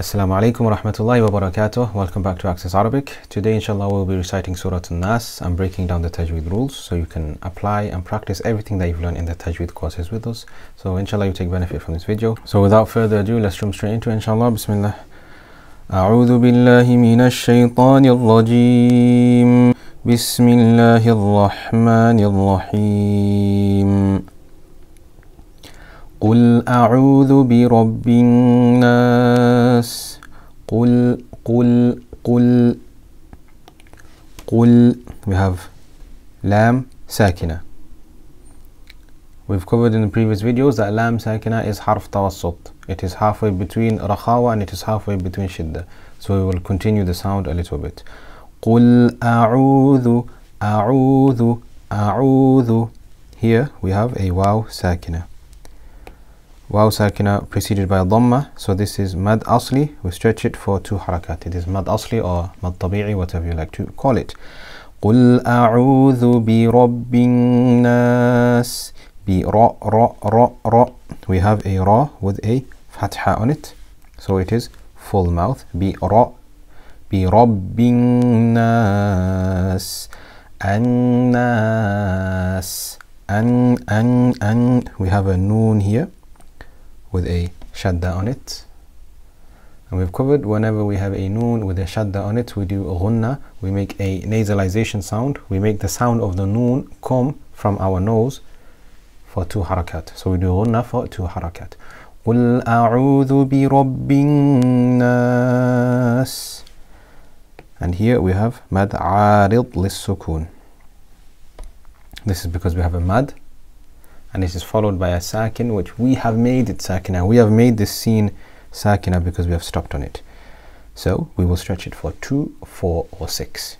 Assalamu alaikum wa rahmatullahi wa barakatuh. Welcome back to Access Arabic. Today inshallah we'll be reciting Surah An-Nas and breaking down the Tajweed rules so you can apply and practice everything that you've learned in the Tajweed courses with us. So inshallah you take benefit from this video. So without further ado, let's jump straight into it, inshallah. Bismillah. A'udhu billahi minash shaitanir rajim. Bismillahir rahmanir rahim. قل أعوذ برب الناس قل قل قل قل. We have لام ساكنة. We've covered in the previous videos that لام ساكنة is حرف توسط. It is halfway between رخاوة and it is halfway between شدة. So we will continue the sound a little bit. قل أعوذ أعوذ أعوذ. Here we have a واو ساكنة. Wow sakina preceded by a dhamma, so this is mad asli. We stretch it for two harakat. It is mad asli or mad tabi'i, whatever you like to call it. قُلْ أَعُوذُ بِرَبِّ النَّاسِ. Bi ra ra ra ra. We have a ra with a fatha on it, so it is full mouth. Bi ra bi rabbin nas. An nas. An an. We have a noon here with a shadda on it, and we've covered whenever we have a noon with a shadda on it, we do ghunna, we make a nasalization sound, we make the sound of the noon come from our nose for two harakat, so we do ghunna for two harakat. قُلْ أَعُوذُ بِرَبِّ النَّاسِ. And here we have mad عارض للسكون. This is because we have a mad and this is followed by a sakin, which we have made it sakina. We have made this scene sakina because we have stopped on it. So we will stretch it for 2, 4 or 6.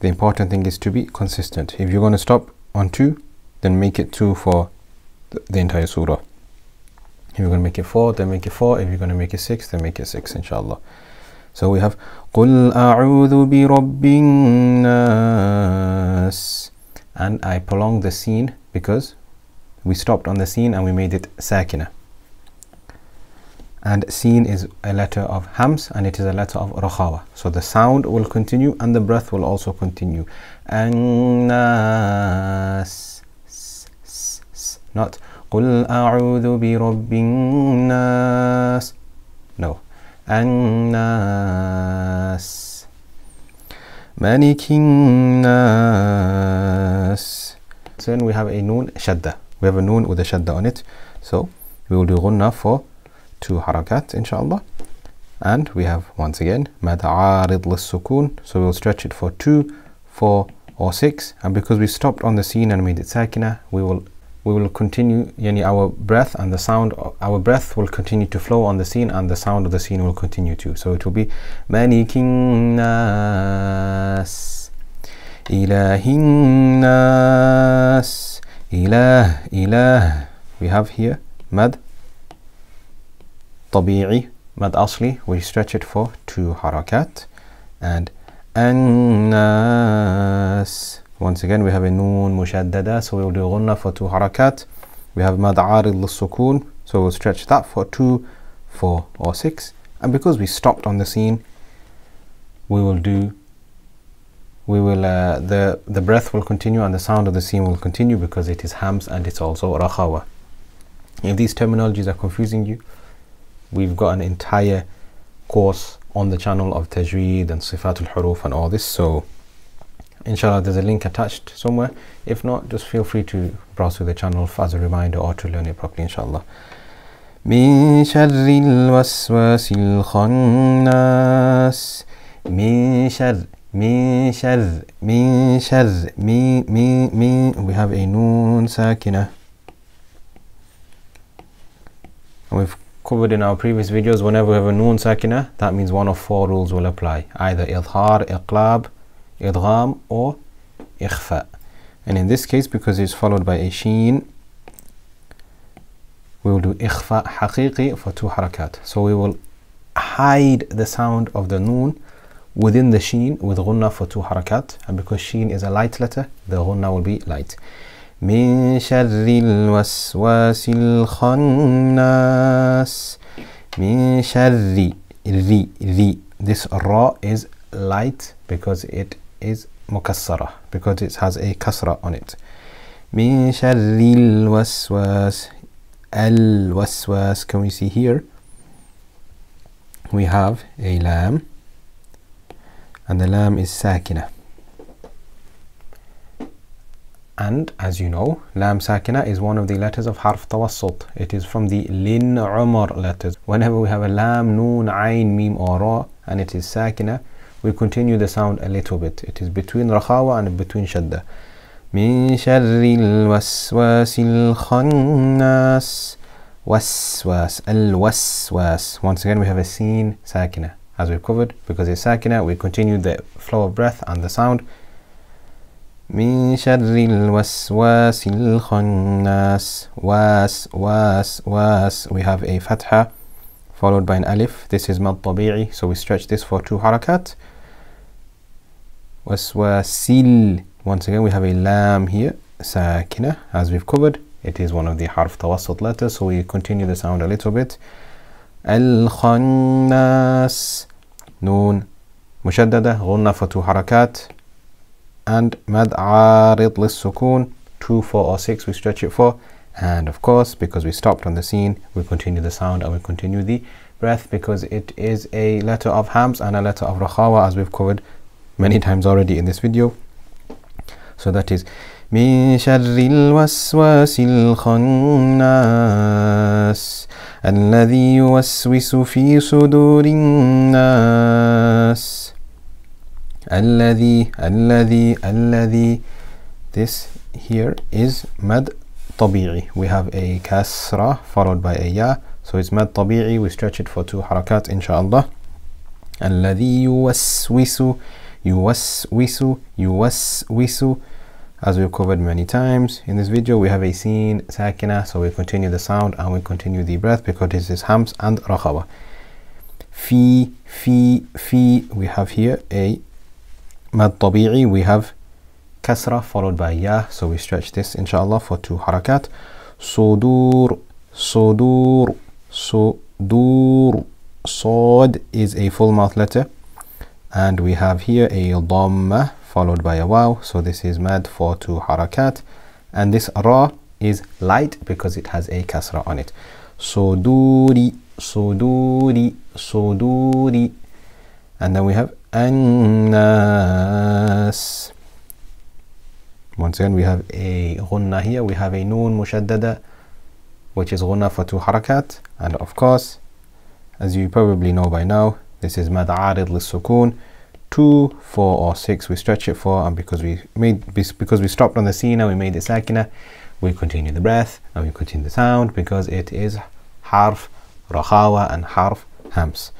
The important thing is to be consistent. If you're going to stop on 2, then make it 2 for the entire surah. If you're going to make it 4, then make it 4. If you're going to make it 6, then make it 6, inshallah. So we have قُلْ أَعُوذُ بِرَبِّ النَّاسِ. And I prolong the scene because we stopped on the scene and we made it sakina. And scene is a letter of hams and it is a letter of rakhawa. So the sound will continue and the breath will also continue. An-nas. Not قُلْ أَعُوذُ بِرَبِّ النَّاسِ. No. An-nas. مَلِكِ النَّاسِ. Then we have a noon shadda. We have a noon with a shadda on it, so we will do ghunna for 2 harakat, inshallah. And we have once again mad arid lissukun, so we will stretch it for 2, 4 or 6. And because we stopped on the scene and made it sakina, we will continue yani our breath and the sound. Our breath will continue to flow on the scene and the sound of the scene will continue too. So it will be malikin nas. إله الناس. إله إله. We have here mad طبيعي, mad asli. We stretch it for 2 harakat. And الناس. Once again we have a noon mushaddada, so we will do ghunna for 2 harakat. We have mad arid lissukun, so we'll stretch that for 2, 4 or 6. And because we stopped on the scene, the breath will continue and the sound of the scene will continue because it is hams and it's also rakhawa. If these terminologies are confusing you, we've got an entire course on the channel of tajweed and sifatul huruf and all this, so inshallah there's a link attached somewhere. If not, just feel free to browse through the channel as a reminder or to learn it properly, inshallah. Min sharril waswasil khannas. Min sharr. Min shadh, min shadh, min, min, min. We have a noon sakina. And we've covered in our previous videos, whenever we have a noon sakina, that means one of 4 rules will apply. Either idhar, iqlab, idgham or ikhfa. And in this case, because it's followed by a sheen, we will do ikhfa haqiqi for 2 harakat. So we will hide the sound of the noon within the sheen with ghunna for 2 harakat, and because sheen is a light letter, the ghunna will be light. Min sharril waswasil khannas. من شر the. This ra is light because it is mukassara, because it has a kasra on it. من شر الوسواس. الوسواس, can we see here? We have a lam, and the lam is sakina. And as you know, lam sakina is one of the letters of harf tawassut. It is from the lin umar letters. Whenever we have a lam, noon, ayn, mim, or ra, and it is sakina, we continue the sound a little bit. It is between rakhawa and between shadda. من شر الوسواس الخناس. Waswas, al-waswas. Once again, we have a seen sakina, as we've covered. Because it's sakina, we continue the flow of breath and the sound. Min sharri al-waswas al-khannas. Was, was, was. We have a fatha followed by an alif. This is mad tabi'i, so we stretch this for two harakat. Waswasil. Once again, we have a lam here, sakina, as we've covered. It is one of the harf tawassut letters, so we continue the sound a little bit. Al-Khannas. Noon mushaddada, ghunna for two harakat, and mad arid lis-sukun, 2, 4, or 6 we stretch it for, and of course because we stopped on the scene we continue the sound and we continue the breath because it is a letter of hams and a letter of rakhawa, as we've covered many times already in this video. So that is من شر الوسواس الخناس الذي يوسوس في صدور الناس. الذي. This here is mad tabi'i. We have a kasra followed by a ya, so it's mad tabi'i. We stretch it for two harakat, inshallah. الذي يوسوس. As we've covered many times in this video, we have a seen sakina, so we continue the sound and we continue the breath because this is hams and rakhawa. Fi. We have here a mad tabi'i. We have kasra followed by ya, so we stretch this inshallah for two harakat. Sudur. Sod is a full mouth letter, and we have here a dhamma followed by a wow, so this is mad for two harakat, and this ra is light because it has a kasra on it. Suduri. And then we have an-nas. Once again we have a ghunna here, we have a noon mushaddada which is ghunna for two harakat, and of course as you probably know by now this is mad arid lis-sukun, 2, 4, or 6 we stretch it for, and because we stopped on the sina, we made it sakina, we continue the breath and we continue the sound because it is harf rakhawa and harf hams.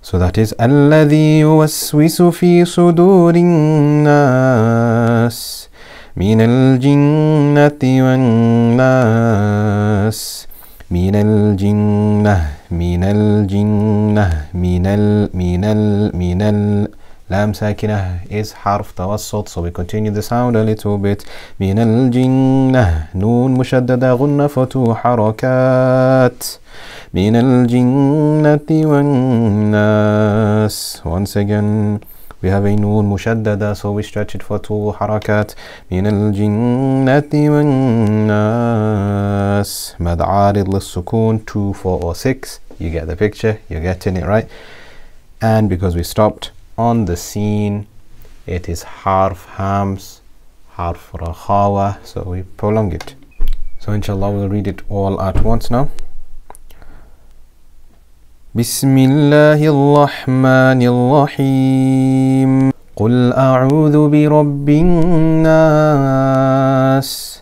So that is alladhi yuwaswisu fi sudurin nas minal jinnati wan nas. من الجنة. لام ساكنة is حرف توسط, so we continue the sound a little bit. من الجنة. نون مشددة غنة فتو حركات. من الجنة والناس. Once again we have a noon مشددة, so we stretch it for two حركات. من الجنة والناس. مد عارض للسكون, 2, 4, or 6. You get the picture, you're getting it right. And because we stopped on the scene, it is harf hams, harf rakhawa, so we prolong it. So inshallah we'll read it all at once now. بسم الله الرحمن الرحيم. قل أعوذ برب الناس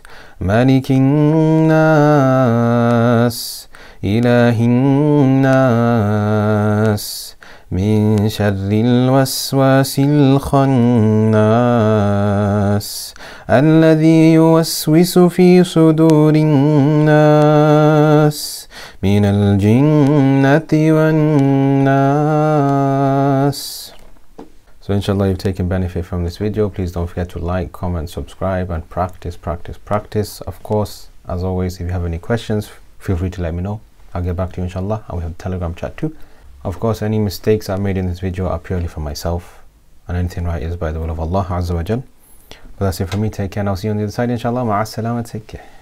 ملك الناس إله الناس من شر الوسواس الخناس الذي يوسوس في صدور الناس من الجنة والناس. So inshallah you've taken benefit from this video. Please don't forget to like, comment, subscribe, and practice. Of course, as always, if you have any questions, feel free to let me know. I'll get back to you inshallah. I will have Telegram chat too. Of course, any mistakes I made in this video are purely for myself, and anything right is by the will of Allah Azza wa Jal. But that's it for me. Take care, and I'll see you on the other side inshallah. Ma'a as-salama, take care.